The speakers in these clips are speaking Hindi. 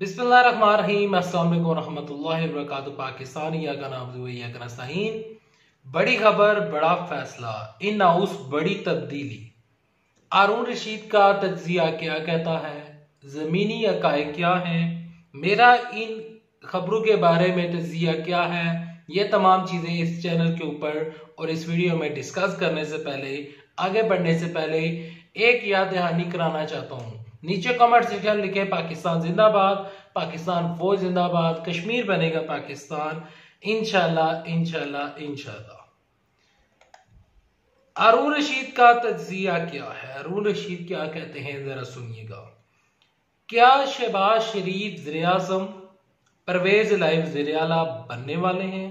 बिस्मिल्लाहिर्रहमानिर्रहीम, अस्सलाम वालेकुम रहमतुल्लाहि वबरकातुहू। पाकिस्तानी या का नाम जुए या का साइन। बड़ी खबर बड़ा फैसला, इन हाउस बड़ी तब्दीली। हारून रशीद का तज्जिया क्या कहता है, ज़मीनी हक़ाइक़ क्या हैं, मेरा इन खबरों के बारे में तज्जिया क्या है, ये तमाम चीज़ें इस चैनल के ऊपर और इस वीडियो में डिस्कस करने से पहले, आगे बढ़ने से पहले एक याद दहानी कराना चाहता हूँ। नीचे कमेंट सेक्शन लिखे पाकिस्तान जिंदाबाद, पाकिस्तान फौज जिंदाबाद, कश्मीर बनेगा पाकिस्तान, इंशाल्लाह इंशाल्लाह इंशाल्लाह। हारून रशीद का तज्जिया क्या है, हारून रशीद क्या कहते हैं, जरा सुनिएगा। क्या शहबाज शरीफ ज़र-ए-आज़म, परवेज राय ज़र-ए-आला बनने वाले हैं?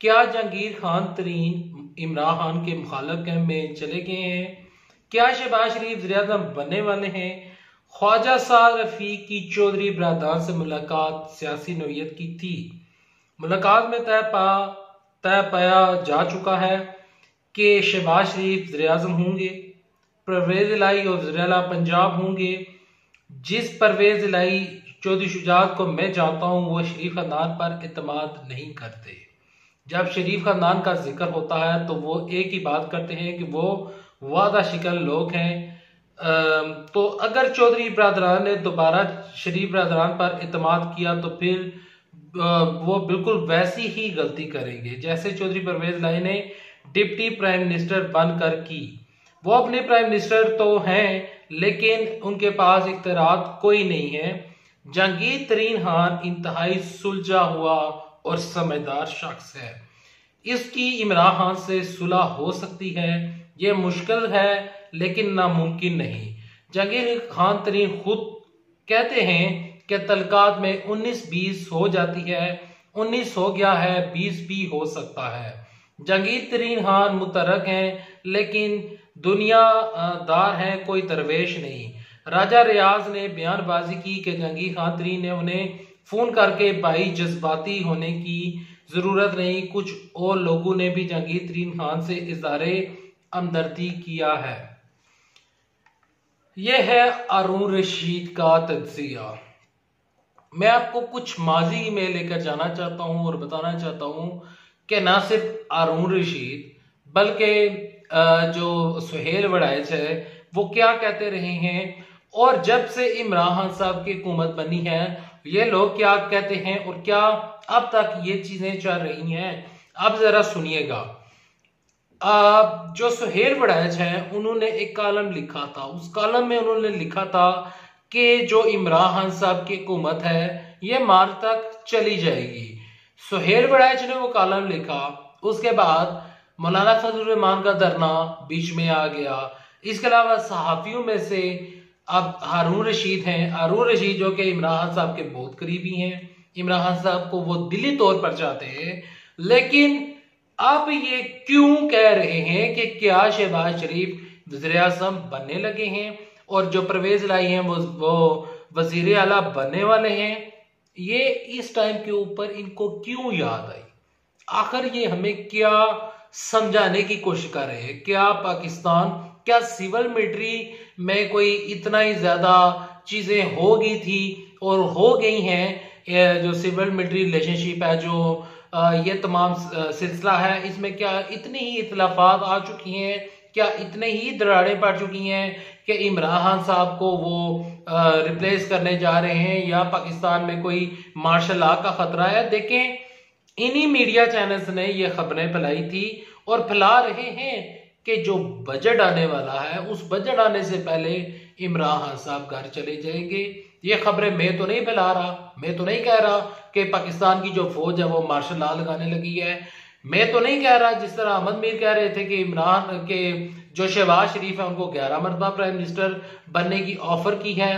क्या जहांगीर खान तरीन इमरान खान के मुखालिफ कैंप में चले गए हैं? क्या शहबाज शरीफ ज़र-ए-आज़म बनने वाले हैं? ख्वाजा साहब रफीक की चौधरी बरादान से मुलाकात सियासी नौयत की थी, मुलाकात में तय पाया जा चुका है कि शहबाज शरीफ ज़र-ए-आज़म होंगे, परवेज राय और ज़र-ए-आला पंजाब होंगे। जिस परवेज राय चौधरी शुजात को मैं जानता हूँ, वो शरीफ खानदान पर एतमाद नहीं करते। जब शरीफ खानदान का जिक्र होता है तो वो एक ही बात करते हैं कि वो वादा शिकन लोग हैं। तो अगर चौधरी बरादरान ने दोबारा शरीफ बरादरान पर एतमाद किया तो फिर वो बिल्कुल वैसी ही गलती करेंगे जैसे चौधरी परवेज राय ने डिप्टी प्राइम मिनिस्टर बनकर की। वो अपने प्राइम मिनिस्टर तो हैं लेकिन उनके पास इख्तियारात कोई नहीं है। जहांगीर तरीन खान इंतहाई सुलझा हुआ और समझदार शख्स है, इसकी इमरान खान से सुलह हो सकती है, ये मुश्किल है लेकिन नामुमकिन नहीं। जहांगीर खान तरीन खुद कहते हैं कि तलकात में 19-20 हो जाती है, 19 हो गया है, 20 भी हो सकता है। जहांगीर तरीन खान मुतरक हैं लेकिन दुनियादार हैं, कोई दरवेश नहीं। राजा रियाज ने बयानबाजी की कि जहांगीर खान तरीन ने उन्हें फ़ोन करके भाई जज्बाती होने की ज़रूरत नहीं। कुछ और लोगों ने भी जहांगीर तरीन खान से इजहारे हमदर्दी किया है। यह है हारून रशीद का तज्जिया। मैं आपको कुछ माजी में लेकर जाना चाहता हूं और बताना चाहता हूं कि ना सिर्फ हारून रशीद बल्कि जो सुहेल वड़ाइच है वो क्या कहते रहे हैं, और जब से इमरान खान साहब की हुकूमत बनी है ये लोग क्या कहते हैं और क्या अब तक ये चीजें चल रही हैं। अब जरा सुनिएगा। जो सुहेल वड़ाइच हैं उन्होंने एक कॉलम लिखा था, उस कॉलम में उन्होंने लिखा था कि जो इमरान खान साहब की हुकूमत है ये मार्च तक चली जाएगी। सुहेल वड़ाइच ने वो कॉलम लिखा, उसके बाद मौलाना फजर का धरना बीच में आ गया। इसके अलावा सहाफ़ियों में से अब हारून रशीद हैं, हारून रशीद जो कि इमरान खान साहब के बहुत करीबी हैं, इमरान खान साहब को वो दिली तौर पर चाहते हैं, लेकिन आप ये क्यों कह रहे हैं कि क्या शहबाज शरीफ वज़ीर-ए-आज़म बनने लगे हैं और जो परवेज राय हैं वो वज़ीर-ए-आला बनने वाले हैं? ये इस टाइम के ऊपर इनको क्यों याद आई? आखिर ये हमें क्या समझाने की कोशिश कर रहे हैं? क्या पाकिस्तान, क्या सिविल मिलिट्री में कोई इतना ही ज्यादा चीजें हो गई थी और हो गई हैं? जो सिविल मिलिट्री रिलेशनशिप है, जो ये तमाम सिलसिला है, इसमें क्या इतनी ही इतलाफात आ चुकी हैं, क्या इतने ही दरारें पड़ चुकी हैं कि इमरान खान साहब को वो रिप्लेस करने जा रहे हैं या पाकिस्तान में कोई मार्शल लॉ का खतरा है? देखें, इन्हीं मीडिया चैनल्स ने ये खबरें फैलाई थी और फैला रहे हैं कि जो बजट आने वाला है उस बजट आने से पहले इमरान खान साहब घर चले जाएंगे। ये खबरें मैं तो नहीं फैला रहा, मैं तो नहीं कह रहा कि पाकिस्तान की जो फौज है वो मार्शल लॉ लगाने लगी है, मैं तो नहीं कह रहा जिस तरह अहमद मीर कह रहे थे कि इमरान के जो शहबाज शरीफ है उनको 11 मरतबा प्राइम मिनिस्टर बनने की ऑफर की है।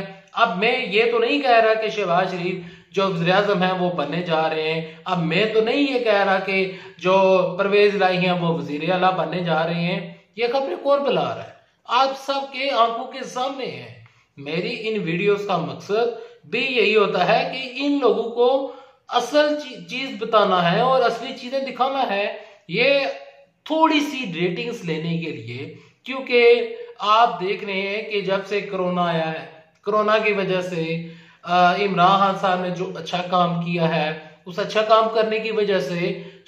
अब मैं ये तो नहीं कह रहा कि शहबाज शरीफ जो वज़ीर-ए-आज़म है वो बनने जा रहे हैं, अब मैं तो नहीं ये कह रहा कि जो परवेज राय हैं वो वज़ीर-ए-आला बनने जा रहे हैं। ये खबरें कौन फैला रहा है? आप सबके आंखों के सामने है। मेरी इन वीडियोस का मकसद भी यही होता है कि इन लोगों को असल चीज बताना है और असली चीजें दिखाना है, ये थोड़ी सी रेटिंग्स लेने के लिए। क्योंकि आप देख रहे हैं कि जब से कोरोना आया है, कोरोना की वजह से इमरान खान साहब ने जो अच्छा काम किया है, उस अच्छा काम करने की वजह से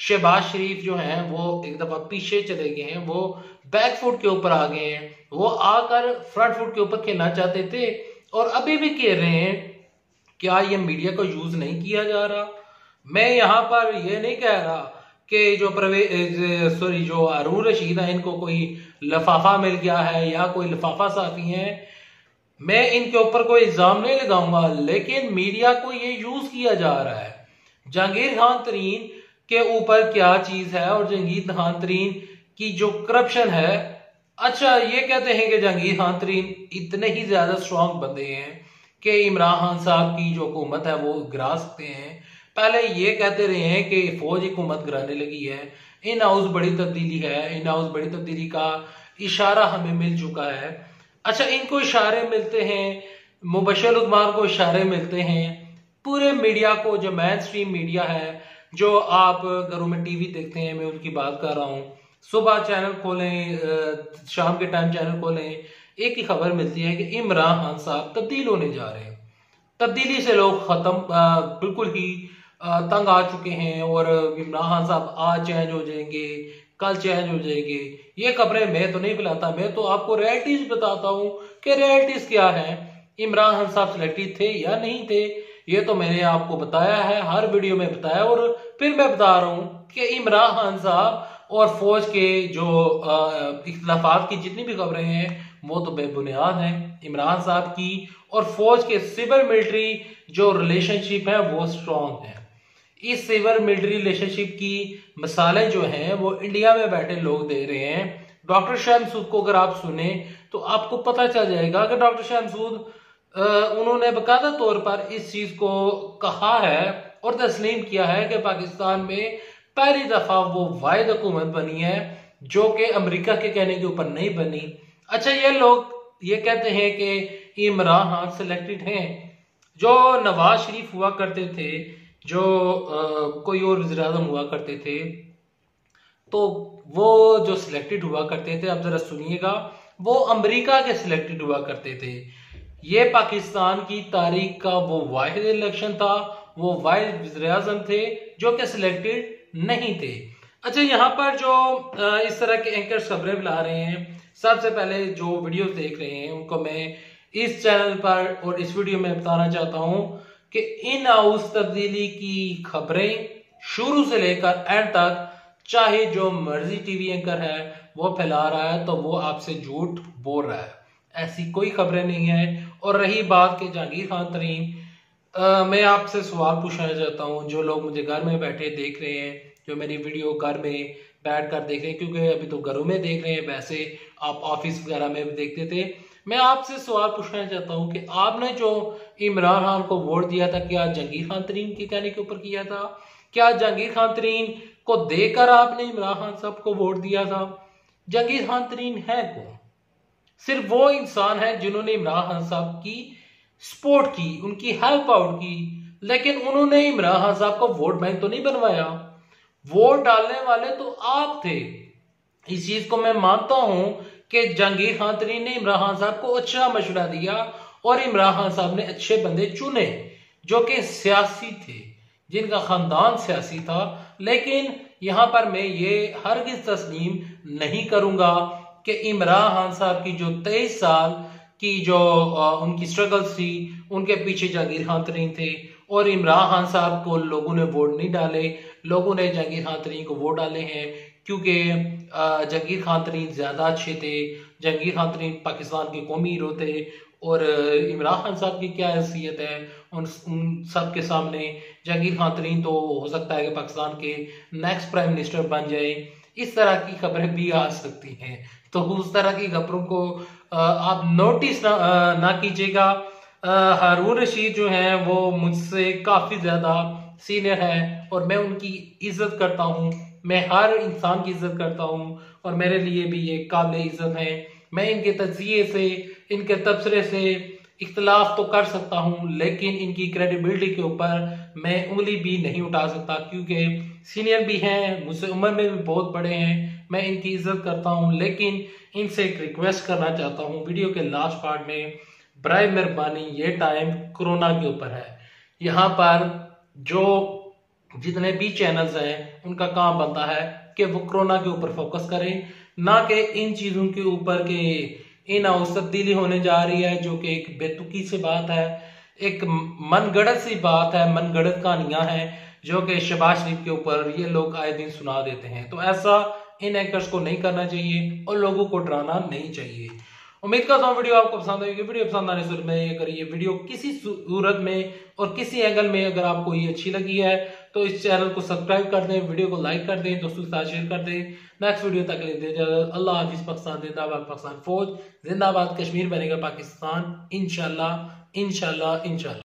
शहबाज शरीफ जो हैं वो एक दफा पीछे चले गए हैं, वो बैक फुट के ऊपर आ गए हैं। वो आकर फ्रंट फुट के ऊपर खेलना चाहते थे और अभी भी कह रहे हैं क्या ये मीडिया को यूज नहीं किया जा रहा। मैं यहाँ पर यह नहीं कह रहा कि जो जो हारून रशीद है इनको कोई लफाफा मिल गया है या कोई लफाफा साफी है, मैं इनके ऊपर कोई इल्जाम नहीं लगाऊंगा, लेकिन मीडिया को ये यूज किया जा रहा है। जहांगीर खान तरीन के ऊपर क्या चीज है और जहांगीर खान तरीन की जो करप्शन है, अच्छा ये कहते हैं कि जहांगीर खान तरीन इतने ही ज्यादा स्ट्रॉन्ग बंदे हैं कि इमरान खान साहब की जो हुकूमत है वो गिरा सकते हैं। पहले ये कहते रहे हैं कि फौज हुकूमत गिराने लगी है, इन हाउस बड़ी तब्दीली है, इन हाउस बड़ी तब्दीली का इशारा हमें मिल चुका है। अच्छा इनको इशारे मिलते हैं, मुबशर उदमान को इशारे मिलते हैं, पूरे मीडिया को जो मेन स्ट्रीम मीडिया है, जो आप घरों में टीवी देखते हैं, मैं उनकी बात कर रहा हूँ। सुबह चैनल खोलें, शाम के टाइम चैनल खोलें, एक ही खबर मिलती है कि इमरान खान साहब तब्दील होने जा रहे हैं। तब्दीली से लोग खत्म बिल्कुल ही तंग आ चुके हैं और इमरान खान साहब आज चेंज हो जाएंगे, कल चेंज हो जाएंगे। ये खबरें मैं तो नहीं फैलाता, मैं तो आपको रियलिटीज बताता हूँ कि रियलिटीज क्या है। इमरान खान साहब सिलेक्टेड थे या नहीं थे ये तो मैंने आपको बताया है, हर वीडियो में बताया, और फिर मैं बता रहा हूँ कि इमरान खान साहब और फौज के जो इख्तलाफात की जितनी भी खबरें हैं वो तो बेबुनियाद हैं। इमरान साहब की और फौज के सिविल मिलिट्री जो रिलेशनशिप है वो स्ट्रॉन्ग है। इस सिविल मिलिट्री रिलेशनशिप की मिसालें जो हैं वो इंडिया में बैठे लोग दे रहे हैं। डॉक्टर शाहम सूद को अगर आप सुने तो आपको पता चल जाएगा कि डॉक्टर शाहम सूद उन्होंने बाकायदा तौर पर इस चीज को कहा है और तस्लीम किया है कि पाकिस्तान में पहली दफा वो वाहिद हुकूमत बनी है जो कि अमेरिका के कहने के ऊपर नहीं बनी। अच्छा ये लोग ये कहते हैं कि इमरान खान सिलेक्टेड हैं, जो नवाज शरीफ हुआ करते थे, जो कोई और वज़ीर आज़म हुआ करते थे, तो वो जो सिलेक्टेड हुआ करते थे, आप जरा सुनिएगा, वो अमेरिका के सिलेक्टेड हुआ करते थे। ये पाकिस्तान की तारीख का वो वाहिद इलेक्शन था, वो वाहिद वज़ीर आज़म थे जो कि सिलेक्टेड नहीं थे। अच्छा यहाँ पर जो इस तरह के एंकर खबरें फैला रहे हैं, सबसे पहले जो वीडियो देख रहे हैं उनको मैं इस चैनल पर और इस वीडियो में बताना चाहता हूँ कि इन हाउस तब्दीली की खबरें शुरू से लेकर एंड तक चाहे जो मर्जी टीवी एंकर है वो फैला रहा है तो वो आपसे झूठ बोल रहा है, ऐसी कोई खबरें नहीं है। और रही बात के जहांगीर खान तरीन, मैं आपसे सवाल पूछना चाहता हूँ, जो लोग मुझे घर में बैठे देख रहे हैं, जो मेरी वीडियो घर में बैठ कर देख रहे हैं, क्योंकि अभी तो घरों में देख रहे हैं, वैसे आप ऑफिस वगैरह में भी देखते थे। मैं आपसे सवाल पूछना चाहता हूं कि आपने जो इमरान खान को वोट दिया था क्या जहांगीर खान तरीन के कहने के ऊपर किया था? क्या जहांगीर खान तरीन को देकर आपने इमरान खान साहब को वोट दिया था? जहांगीर खान तरीन है कौन? सिर्फ वो इंसान है जिन्होंने इमरान खान साहब की सपोर्ट की, उनकी हेल्प आउट की, लेकिन उन्होंने इमरान खान साहब को वोट बैंक तो नहीं बनवाया। वोट डालने वाले तो आप थे। इस चीज को मैं मानता हूं कि जहांगीर खान तरीन ने इमरान खान साहब को अच्छा मशवरा दिया और इमरान खान साहब ने अच्छे बंदे चुने जो कि सियासी थे, जिनका खानदान सियासी था। लेकिन यहाँ पर मैं ये हरगिज़ तस्लीम नहीं करूँगा कि इमरान खान साहब की जो 23 साल की जो उनकी स्ट्रगल्स थी उनके पीछे जहांगीर खान तरीन थे और इमरान खान साहब को लोगों ने वोट नहीं डाले, लोगों ने जहांगीर खान तरीन को वोट डाले हैं क्योंकि जहांगीर खान तरीन ज़्यादा अच्छे थे। जहांगीर खान तरीन पाकिस्तान के कौमी हीरो थे और इमरान खान साहब की क्या हैसियत है उन सब के सामने। जहांगीर खान तरीन तो हो सकता है कि पाकिस्तान के नेक्स्ट प्राइम मिनिस्टर बन जाए, इस तरह की खबरें भी आ सकती हैं, तो उस तरह की खबरों को आप नोटिस ना कीजिएगा। हारून रशीद जो हैं वो मुझसे काफ़ी ज़्यादा सीनियर है और मैं उनकी इज्जत करता हूँ, मैं हर इंसान की इज्जत करता हूँ और मेरे लिए भी ये काबिल इज्जत है। मैं इनके तजिए से, इनके तबसरे से इख्तलाफ तो कर सकता हूँ, लेकिन इनकी क्रेडिबिलिटी के ऊपर मैं उंगली भी नहीं उठा सकता क्योंकि सीनियर भी हैं, मुझसे उम्र में भी बहुत बड़े हैं। मैं इनकी इज्जत करता हूँ, लेकिन इनसे एक रिक्वेस्ट करना चाहता हूँ, वीडियो के लास्ट पार्ट में बराए मेहरबानी ये टाइम कोरोना के ऊपर है। यहाँ पर जो जितने भी चैनल्स हैं उनका काम बनता है कि वो कोरोना के ऊपर फोकस करें, ना कि इन चीज़ों के ऊपर के इन अवसर तब्दीली होने जा रही है जो कि एक बेतुकी सी बात है, एक मनगढ़ंत सी बात है, मनगढ़ंत कहानियाँ हैं जो कि शहबाज शरीफ के ऊपर ये लोग आए दिन सुना देते हैं। तो ऐसा इन एंकर्स को नहीं करना चाहिए और लोगों को डराना नहीं चाहिए। उम्मीद करता हूँ वीडियो आपको पसंद आएगी। वीडियो पसंद आने सूरत में अगर ये वीडियो किसी सूरत में और किसी एंगल में अगर आपको ये अच्छी लगी है तो इस चैनल को सब्सक्राइब कर दें, वीडियो को लाइक कर दें, दोस्तों के साथ शेयर कर दें। नेक्स्ट वीडियो तक ले दीजिए। अल्लाह हाफिज़। पाकिस्तान जिंदाबाद, पाकिस्तान फौज जिंदाबाद, कश्मीर बनेगा पाकिस्तान, इंशाल्लाह इंशाल्लाह इंशाल्लाह।